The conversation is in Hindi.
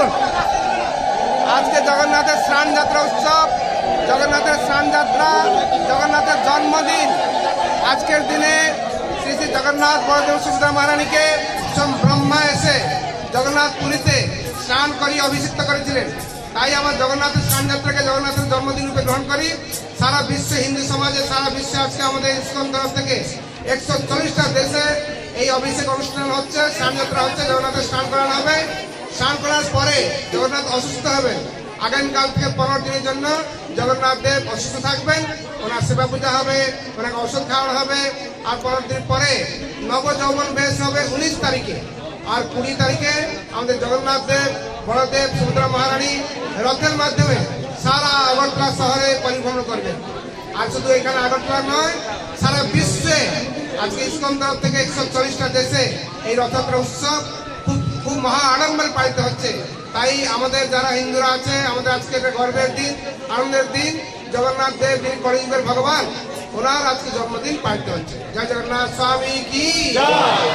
आज के जगन्नाथ स्नान यात्रा उत्सव, जगन्नाथ स्नान यात्रा, जगन्नाथ जन्मदिन आज के दिन श्री श्री जगन्नाथ बलदेव सुभद्रा महारानी के स्वयं ब्रह्मा ऐसे जगन्नाथ पुरी से स्नान कर अभिषिक्त करें तई आम जगन्नाथ स्नान यात्रा के जगन्नाथ जन्मदिन रूप ग्रहण करी सारा विश्व हिंदू समाज सारा विश्व आज के इस्कन तरफ के 140टा देशे अभिषेक अनुष्ठान होच्छे स्नान यात्रा होच्छे जगन्नाथ स्नान कराना होबे स्नान करारे जगन्नाथ असुस्थ हबें आगामीकाल 15 दिन जन्य जगन्नाथ देव असुस्थ थाकबेन ओनार सेवा पूजा हबे ओनाके औषध खावानो हबे आर 15 दिन परे नव जौवन बेश हबे 19 तारीखे और 20 तारीखे आमादेर जगन्नाथ देव बलदेव सुभद्रा महारानी रथेर माध्यमे सारा आगरतला शहरे परिभ्रमण करबेन आर शुधु एखाने आगरतला नय सारा विश्वे आज के इस्कन तरफ थेके 140टा देशे एई रथयात्रा उत्सव खूब महा आडम्बर पालित होच्छे ताई आमादेर जारा हिंदुरा आछे आमादेर आजके एक गर्वेर दिन आनंदेर दिन जगन्नाथ देव जिनि कलियुगेर भगवान ओनार आजके जन्मदिन पालित होच्छे। जय जगन्नाथ स्वामी की जय।